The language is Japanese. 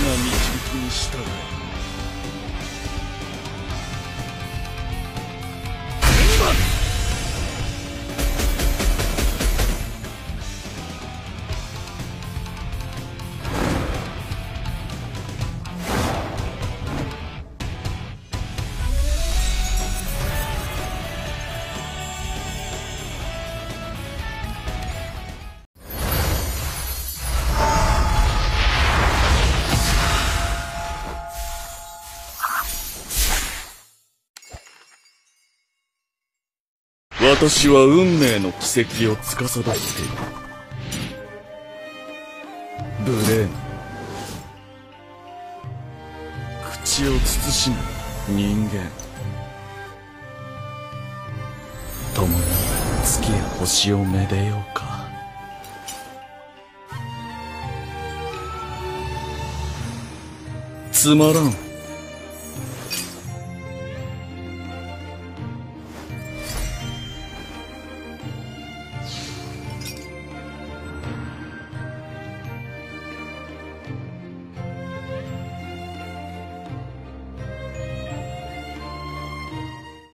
導きに従え。私は運命の軌跡を司っているブレーン。口を慎む人間、共に月や星をめでようか。つまらん。